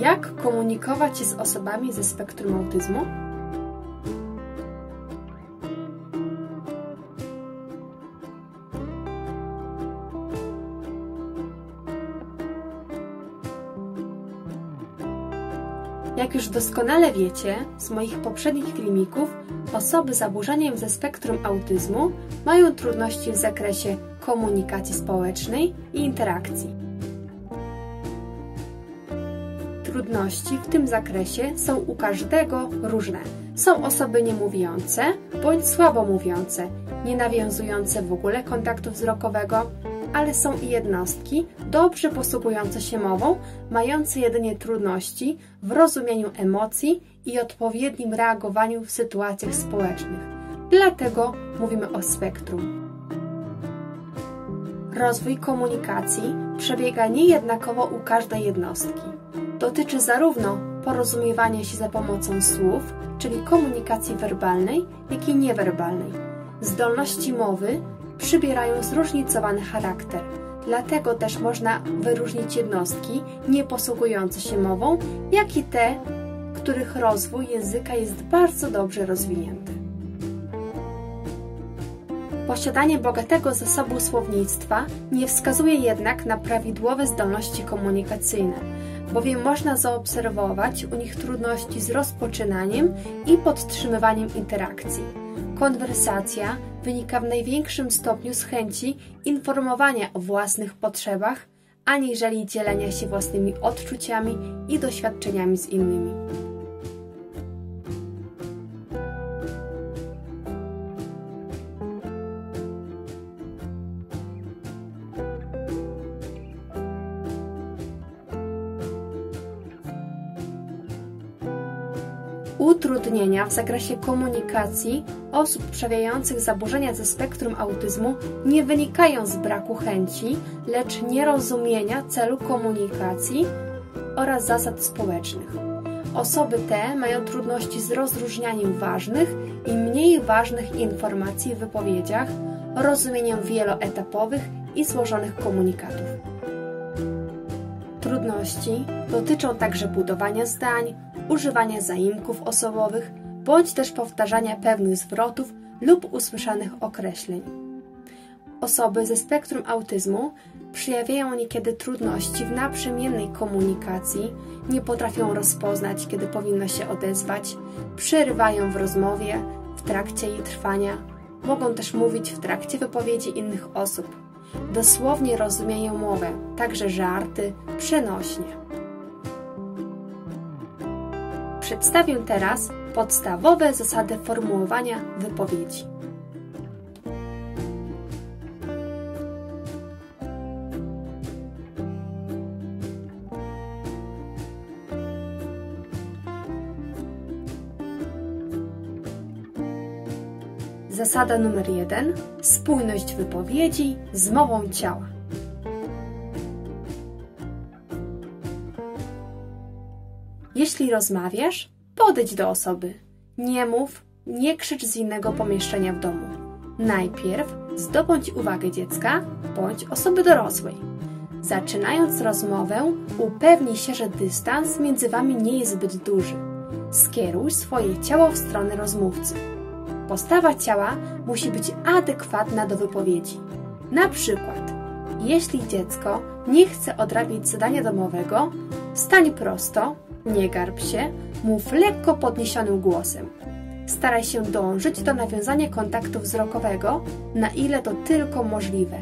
Jak komunikować się z osobami ze spektrum autyzmu? Jak już doskonale wiecie z moich poprzednich filmików, osoby z zaburzeniem ze spektrum autyzmu mają trudności w zakresie komunikacji społecznej i interakcji. Trudności w tym zakresie są u każdego różne. Są osoby niemówiące bądź słabomówiące, nie nawiązujące w ogóle kontaktu wzrokowego, ale są i jednostki dobrze posługujące się mową, mające jedynie trudności w rozumieniu emocji i odpowiednim reagowaniu w sytuacjach społecznych. Dlatego mówimy o spektrum. Rozwój komunikacji przebiega niejednakowo u każdej jednostki. Dotyczy zarówno porozumiewania się za pomocą słów, czyli komunikacji werbalnej, jak i niewerbalnej. Zdolności mowy przybierają zróżnicowany charakter. Dlatego też można wyróżnić jednostki nieposługujące się mową, jak i te, których rozwój języka jest bardzo dobrze rozwinięty. Posiadanie bogatego zasobu słownictwa nie wskazuje jednak na prawidłowe zdolności komunikacyjne, bowiem można zaobserwować u nich trudności z rozpoczynaniem i podtrzymywaniem interakcji. Konwersacja wynika w największym stopniu z chęci informowania o własnych potrzebach, aniżeli dzielenia się własnymi odczuciami i doświadczeniami z innymi. Utrudnienia w zakresie komunikacji osób przejawiających zaburzenia ze spektrum autyzmu nie wynikają z braku chęci, lecz nierozumienia celu komunikacji oraz zasad społecznych. Osoby te mają trudności z rozróżnianiem ważnych i mniej ważnych informacji w wypowiedziach, rozumieniem wieloetapowych i złożonych komunikatów. Trudności dotyczą także budowania zdań, używania zaimków osobowych, bądź też powtarzania pewnych zwrotów lub usłyszanych określeń. Osoby ze spektrum autyzmu przejawiają niekiedy trudności w naprzemiennej komunikacji, nie potrafią rozpoznać, kiedy powinno się odezwać, przerywają w rozmowie w trakcie jej trwania, mogą też mówić w trakcie wypowiedzi innych osób. Dosłownie rozumieją mowę, także żarty, przenośnie. Przedstawię teraz podstawowe zasady formułowania wypowiedzi. Zasada numer 1. Spójność wypowiedzi z mową ciała. Jeśli rozmawiasz, podejdź do osoby. Nie mów, nie krzycz z innego pomieszczenia w domu. Najpierw zdobądź uwagę dziecka bądź osoby dorosłej. Zaczynając rozmowę, upewnij się, że dystans między wami nie jest zbyt duży. Skieruj swoje ciało w stronę rozmówcy. Postawa ciała musi być adekwatna do wypowiedzi. Na przykład, jeśli dziecko nie chce odrabiać zadania domowego, stań prosto, nie garb się, mów lekko podniesionym głosem. Staraj się dążyć do nawiązania kontaktu wzrokowego, na ile to tylko możliwe.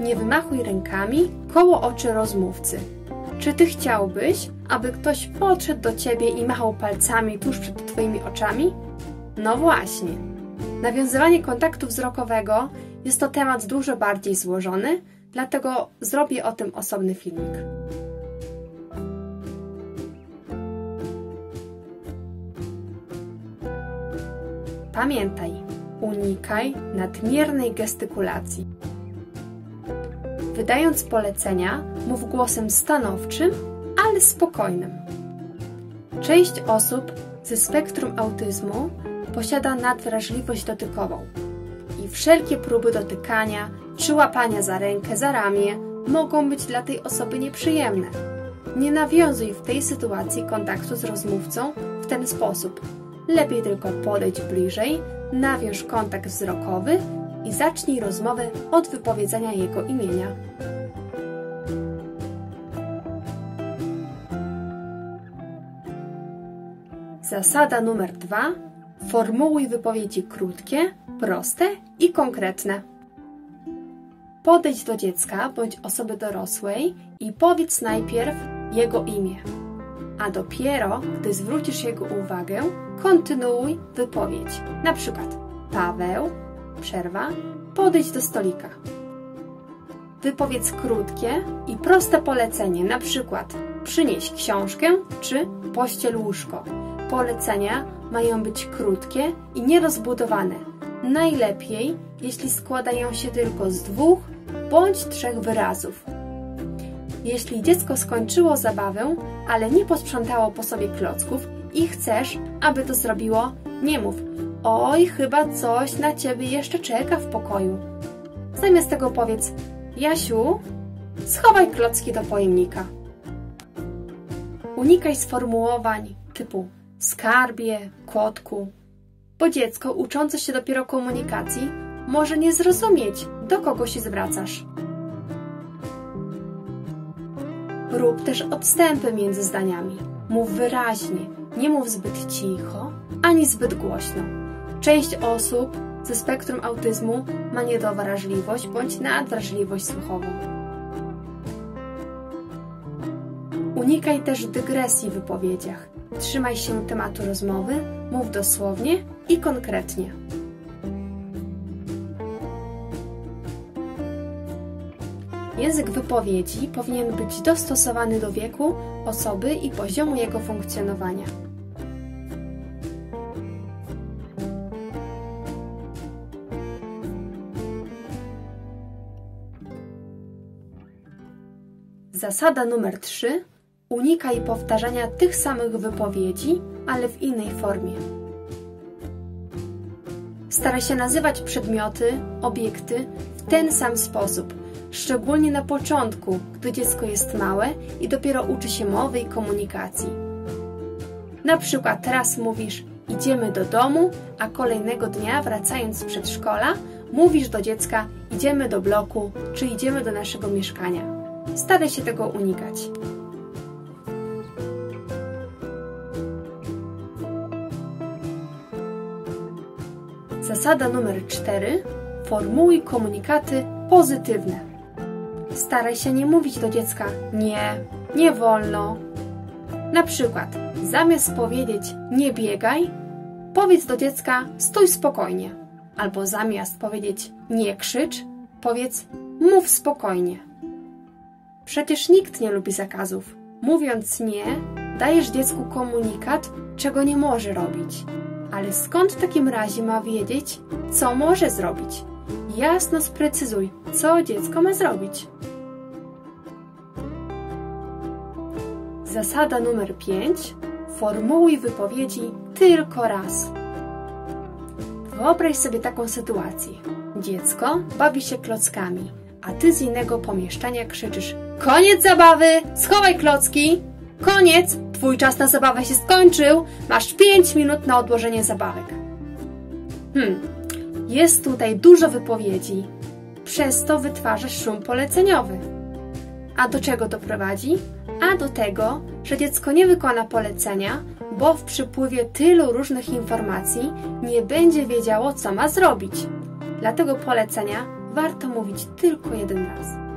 Nie wymachuj rękami koło oczy rozmówcy. Czy ty chciałbyś, aby ktoś podszedł do ciebie i machał palcami tuż przed twoimi oczami? No właśnie. Nawiązywanie kontaktu wzrokowego jest to temat dużo bardziej złożony, dlatego zrobię o tym osobny filmik. Pamiętaj, unikaj nadmiernej gestykulacji. Wydając polecenia, mów głosem stanowczym, ale spokojnym. Część osób ze spektrum autyzmu posiada nadwrażliwość dotykową i wszelkie próby dotykania czy łapania za rękę, za ramię mogą być dla tej osoby nieprzyjemne. Nie nawiązuj w tej sytuacji kontaktu z rozmówcą w ten sposób. Lepiej tylko podejdź bliżej, nawiąż kontakt wzrokowy i zacznij rozmowę od wypowiedzenia jego imienia. Zasada numer 2. Formułuj wypowiedzi krótkie, proste i konkretne. Podejdź do dziecka bądź osoby dorosłej i powiedz najpierw jego imię, a dopiero gdy zwrócisz jego uwagę, kontynuuj wypowiedź. Na przykład Paweł, przerwa, podejdź do stolika. Wypowiedz krótkie i proste polecenie, na przykład przynieś książkę czy pościel łóżko. Polecenia mają być krótkie i nierozbudowane. Najlepiej, jeśli składają się tylko z 2 bądź 3 wyrazów. Jeśli dziecko skończyło zabawę, ale nie posprzątało po sobie klocków i chcesz, aby to zrobiło, nie mów: oj, chyba coś na ciebie jeszcze czeka w pokoju. Zamiast tego powiedz: Jasiu, schowaj klocki do pojemnika. Unikaj sformułowań typu skarbie, kotku, bo dziecko uczące się dopiero komunikacji może nie zrozumieć, do kogo się zwracasz. Rób też odstępy między zdaniami. Mów wyraźnie, nie mów zbyt cicho ani zbyt głośno. Część osób ze spektrum autyzmu ma niedowrażliwość bądź nadwrażliwość słuchową. Unikaj też dygresji w wypowiedziach. Trzymaj się tematu rozmowy, mów dosłownie i konkretnie. Język wypowiedzi powinien być dostosowany do wieku osoby i poziomu jego funkcjonowania. Zasada numer 3. Unikaj powtarzania tych samych wypowiedzi, ale w innej formie. Staraj się nazywać przedmioty, obiekty w ten sam sposób, szczególnie na początku, gdy dziecko jest małe i dopiero uczy się mowy i komunikacji. Na przykład teraz mówisz idziemy do domu, a kolejnego dnia wracając z przedszkola mówisz do dziecka idziemy do bloku czy idziemy do naszego mieszkania. Staraj się tego unikać. Zasada numer 4. Formułuj komunikaty pozytywne. Staraj się nie mówić do dziecka nie, nie wolno. Na przykład, zamiast powiedzieć nie biegaj, powiedz do dziecka stój spokojnie. Albo zamiast powiedzieć nie krzycz, powiedz mów spokojnie. Przecież nikt nie lubi zakazów. Mówiąc nie, dajesz dziecku komunikat, czego nie może robić. Ale skąd w takim razie ma wiedzieć, co może zrobić? Jasno sprecyzuj, co dziecko ma zrobić. Zasada numer 5. Formułuj wypowiedzi tylko raz. Wyobraź sobie taką sytuację. Dziecko bawi się klockami, a ty z innego pomieszczenia krzyczysz: koniec zabawy! Schowaj klocki! Koniec! Twój czas na zabawę się skończył, masz 5 minut na odłożenie zabawek. Jest tutaj dużo wypowiedzi, przez to wytwarzasz szum poleceniowy. A do czego to prowadzi? A do tego, że dziecko nie wykona polecenia, bo w przypływie tylu różnych informacji nie będzie wiedziało, co ma zrobić. Dlatego polecenia warto mówić tylko jeden raz.